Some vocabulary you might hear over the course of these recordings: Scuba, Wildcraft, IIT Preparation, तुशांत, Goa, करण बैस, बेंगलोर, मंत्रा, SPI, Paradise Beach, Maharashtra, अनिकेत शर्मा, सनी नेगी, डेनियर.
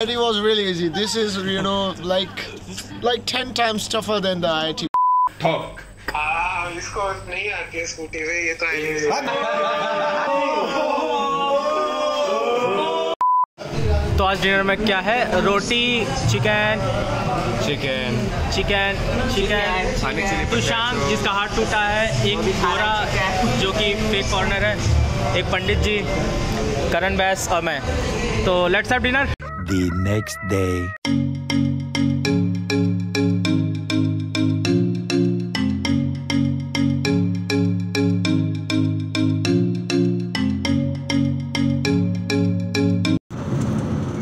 It was really easy. This is, you know, like 10 times tougher than the IIT. Talk. Ah, इसको नहीं आती scooty से ये तो आएगी। तो आज डिनर में क्या है? रोटी, चिकन। तुशांत जिसका हाथ टूटा है, एक गोरा जो कि फेक कॉर्नर है, एक पंडित जी, करण बैस और मैं। तो let's have dinner the next day.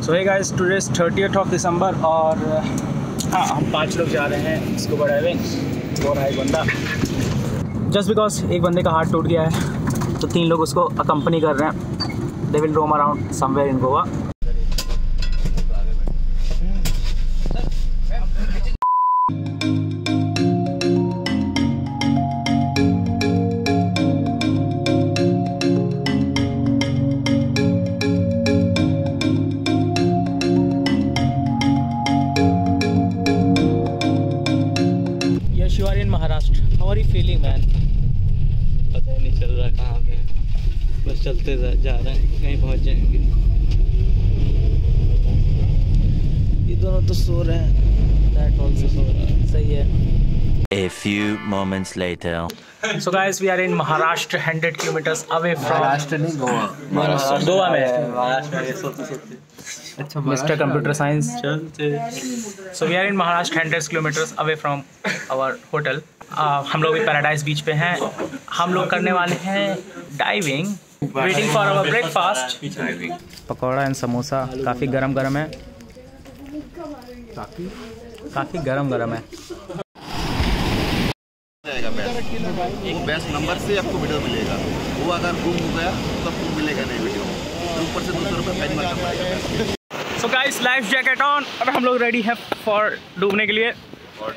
So hey guys, today is 30th of December और हाँ हम 5 लोग जा रहे हैं स्कूबा डाइविंग। और एक बंदा जस्ट बिकॉज एक बंदे का हाथ टूट गया है तो 3 लोग उसको अकम्पनी कर रहे हैं। They will roam around somewhere in Goa. Feeling man पता ही नहीं चल रहा कहाँ पे, बस चलते जा रहे हैं, कहीं पहुँच जाएंगे। ये दोनों तो सो रहे हैं, दैट आल्सो सो रहा है, सही है। A few moments later. So guys, we are in Maharashtra, 100 kilometers away from Maharashtra नहीं Goa। Maharashtra Goa में। Maharashtra अच्छा Mr. Computer Science चलते। So we are in Maharashtra, 100 kilometers away from our hotel. हम लोग भी paradise बीच पे हैं। हम लोग करने वाले हैं diving. Waiting for our breakfast. Pakora and samosa काफ़ी गरम है, काफ़ी गरम है। वो बेस्ट नंबर से आपको वीडियो मिलेगा, वो अगर गुम हो गया तो आपको मिलेगा नहीं वीडियो। ऊपर से ₹200 फाइन मारना पड़ेगा। So guys, life jacket on. अब हम लोग रेडी हैं फॉर डूबने के लिए। हमारे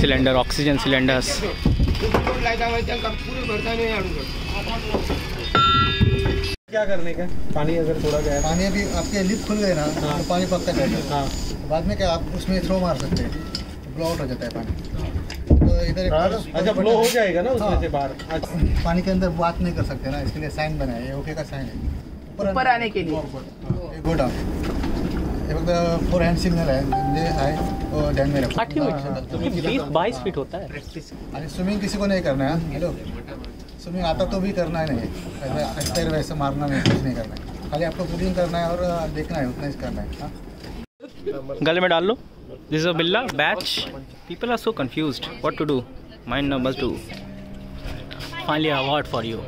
सिलेंडर, ऑक्सीजन सिलेंडर्स। क्या करने का? पानी अगर थोड़ा गया, पानी अभी आपके लिप खुल गए ना तो पानी पकता जाएगा। हाँ, बाद में क्या आप उसमें थ्रो मार सकते हैं, ब्लो आउट हो जाता है पानी। तो इधर अच्छा ब्लो हो जाएगा ना उसमें से बाहर। पानी के अंदर बात नहीं कर सकते ना, इसके लिए साइन बनाया है, ओके का साइन है ऊपर आने के लिए। गो डाउन, ये मतलब फोर हैंड सिग्नल है, ले आए और ध्यान में रखो। 22 फीट होता है प्रैक्टिस। और स्विमिंग किसी को नहीं करना है। हेलो, स्विमिंग आता तो भी करना है, नहीं एक्सपायर वैसे मारना नहीं, कुछ नहीं करना है, खाली आपको पुलिंग करना है और देखना है, उतना ही करना है। गले में डाल लो। This is a Billa batch. People are so confused. What to do? Mind numbers do. Finally, an award for you.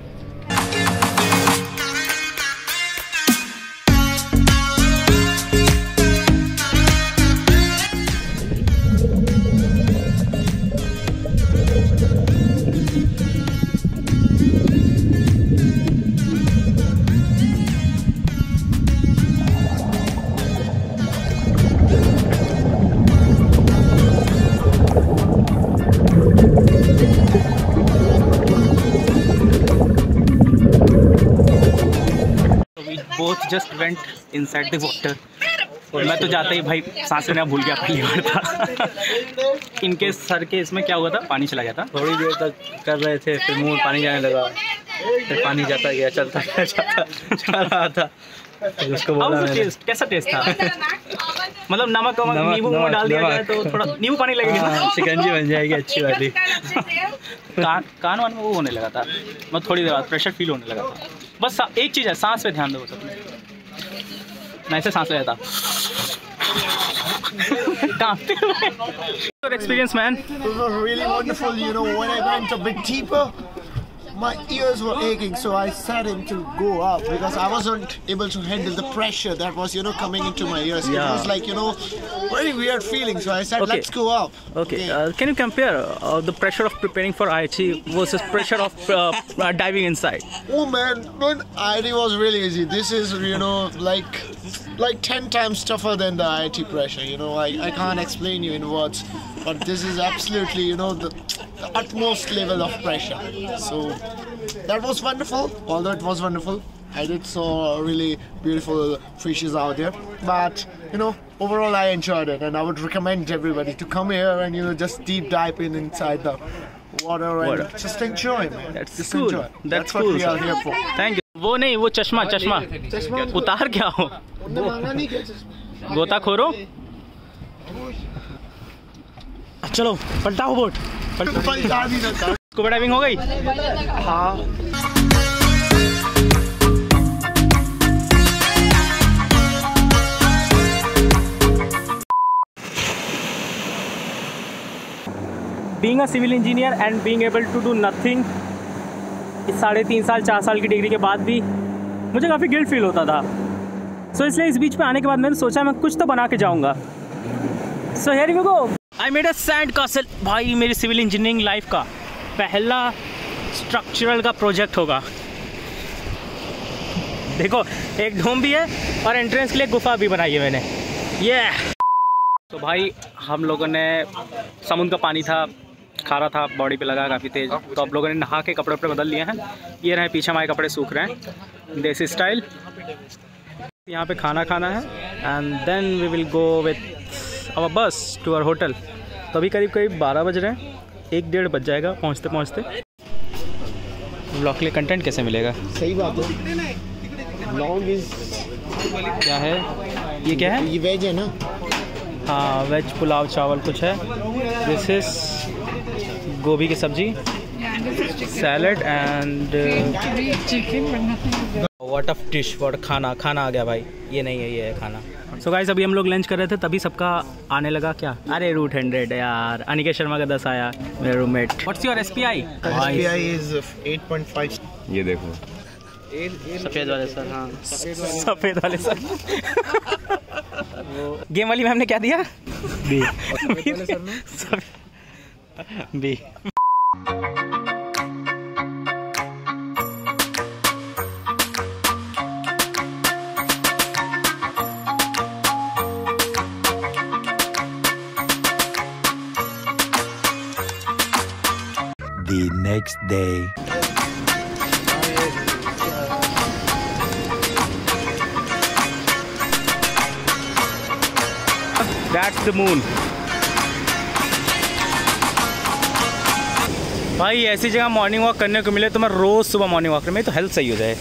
Both just went inside the water. मैं तो जाते ही भाई सांस लेना भूल गया, पहली बार था। इनके सर के इसमें क्या हुआ था, पानी चला गया था। थोड़ी देर तक कर रहे थे, फिर मुंह में पानी जाने लगा, फिर पानी जाता गया, चलता गया, चला रहा था। उसको बोला मैंने, कैसा टेस्ट था? मतलब नमक नींबू में डाल दिया जाए तो थोड़ा नींबू पानी लगेगा, शिकंजी बन जाएगी अच्छी वाली। कान वान में वो होने लगा था, मतलब थोड़ी देर बाद प्रेशर फील होने लगा था। बस एक चीज़ है, सांस पे ध्यान दो। मैं ऐसे सांस ले रहा था। Your experience, man? It was really wonderful. You know, when I went a bit deeper, my ears were aching, so I started to go up because I wasn't able to handle the pressure that was, you know, coming into my ears. Yeah. It was like, you know, very weird feeling. So I said, okay, let's go up. Okay. Can you compare the pressure of preparing for IIT versus pressure of diving inside? Oh man, IIT was really easy. This is, you know, like like 10 times tougher than the IIT pressure, you know. I can't explain you in words, but this is absolutely, you know, the utmost level of pressure. So that was wonderful. Although it was wonderful, I did saw really beautiful fishes out there, but you know, overall I enjoyed it, and I would recommend everybody to come here and, you know, just deep dive inside the water and just enjoy, man. That's cool. That's cool. What we are here for. Thank you. वो नहीं, वो चश्मा चश्मा उतार क्या हो, गोताखोरो। चलो पलटाओ boat, scuba diving हो गई। हाँ being a civil engineer and being able to do nothing, इस 3.5 साल 4 साल की डिग्री के बाद भी मुझे काफ़ी गिल्ट फील होता था। सो इसलिए इस बीच पे आने के बाद मैंने सोचा मैं कुछ तो बना के जाऊँगा। So here we go, I made a sand castle. भाई मेरी सिविल इंजीनियरिंग लाइफ का पहला स्ट्रक्चरल का प्रोजेक्ट होगा। देखो एक ढोम भी है और एंट्रेंस के लिए गुफा भी बनाई है मैंने। ये तो भाई हम लोगों ने, समुद्र का पानी था, खा रहा था, बॉडी पे लगा काफ़ी तेज़, तो आप लोगों ने नहा के कपड़े वपड़े बदल लिए हैं। ये रहे पीछे हमारे कपड़े सूख रहे हैं देसी स्टाइल। यहाँ पे खाना खाना है and then we will go with our bus to our hotel. तो अभी करीब करीब 12 बज रहे हैं, 1-1.5 बज जाएगा पहुँचते पहुँचते। ब्लॉग के लिए कंटेंट कैसे मिलेगा? सही बात है। ब्लॉग क्या है ये? क्या है ये? वेज है ना? हाँ, वेज पुलाव चावल कुछ है। दिस इज़ गोभी की सब्जी, salad and what of dish, what खाना। खाना आ गया भाई, ये नहीं है, ये है खाना। सो गाइस अभी हम लोग लंच कर रहे थे तभी सबका आने लगा क्या, अरे रूट 100 यार, अनिकेत शर्मा का 10 आया, मेरा roommate. What's your SPI? SPI is 8.5। ये देखो सफ़ेद वाले सर। हाँ सफ़ेद वाले सर। गेम वाली मैम ने क्या दिया? B. B. The next day. That's the moon. भाई ऐसी जगह मॉर्निंग वॉक करने को मिले तो मैं रोज़ सुबह मॉर्निंग वॉक करूँ, तो हेल्थ सही हो जाए।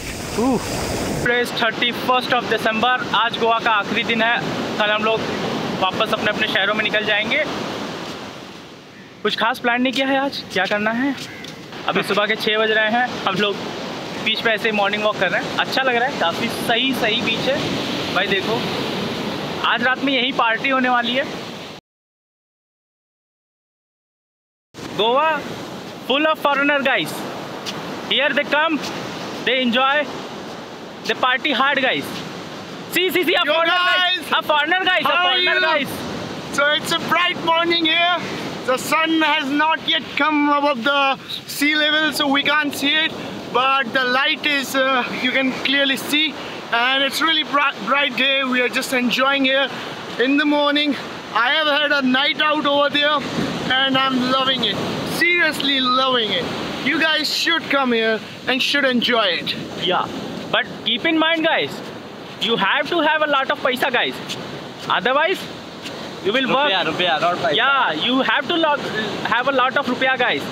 प्लेस 31 दिसंबर, आज गोवा का आखिरी दिन है। कल हम लोग वापस अपने अपने शहरों में निकल जाएंगे। कुछ खास प्लान नहीं किया है आज, क्या करना है। अभी सुबह के 6 बज रहे हैं, हम लोग बीच पे ऐसे मॉर्निंग वॉक कर रहे हैं। अच्छा लग रहा है, काफ़ी सही बीच है भाई। देखो आज रात में यही पार्टी होने वाली है। Goa full of foreigner guys. Here they come, they enjoy, they party hard guys. See, a foreigner guys, a foreigner guys. So it's a bright morning here. The sun has not yet come above the sea level, so we can't see it. But the light is, you can clearly see, and it's really bright day. We are just enjoying here in the morning. I have had a night out over there, and I'm loving it. Seriously loving it. You guys should come here and should enjoy it. Yeah, but keep in mind guys, you have to have a lot of paisa guys, otherwise you will work. Rupiah, not paisa. Yeah, you have to have a lot of rupiah guys.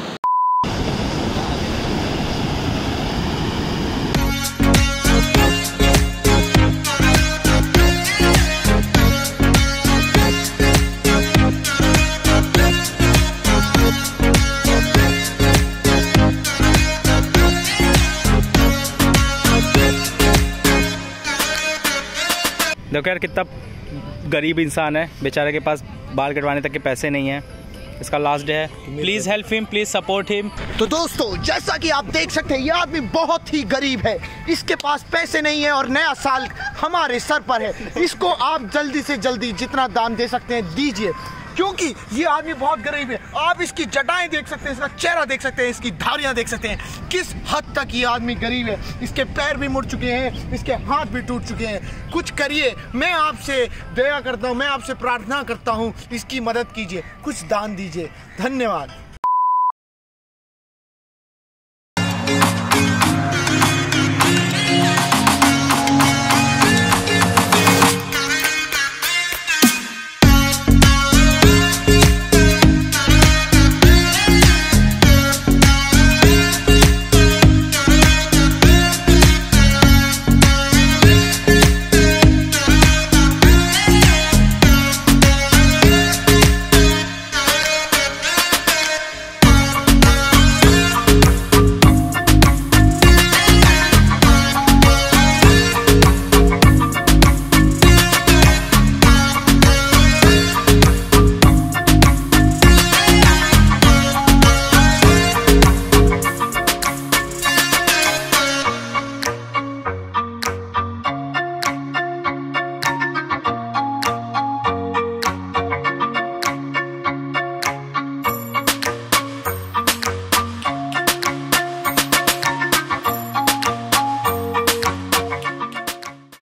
देखो यार कितना गरीब इंसान है बेचारे, के पास बाल कटवाने तक के पैसे नहीं है। इसका लास्ट डे है, please help him, please support him. तो दोस्तों जैसा कि आप देख सकते हैं, ये आदमी बहुत ही गरीब है, इसके पास पैसे नहीं है और नया साल हमारे सर पर है। इसको आप जल्दी से जल्दी जितना दान दे सकते हैं दीजिए। क्योंकि ये आदमी बहुत गरीब है। आप इसकी जटाएं देख सकते हैं, इसका चेहरा देख सकते हैं, इसकी धारियां देख सकते हैं, किस हद तक ये आदमी गरीब है। इसके पैर भी मुड़ चुके हैं, इसके हाथ भी टूट चुके हैं। कुछ करिए, मैं आपसे दया करता हूँ, मैं आपसे प्रार्थना करता हूँ, इसकी मदद कीजिए, कुछ दान दीजिए। धन्यवाद।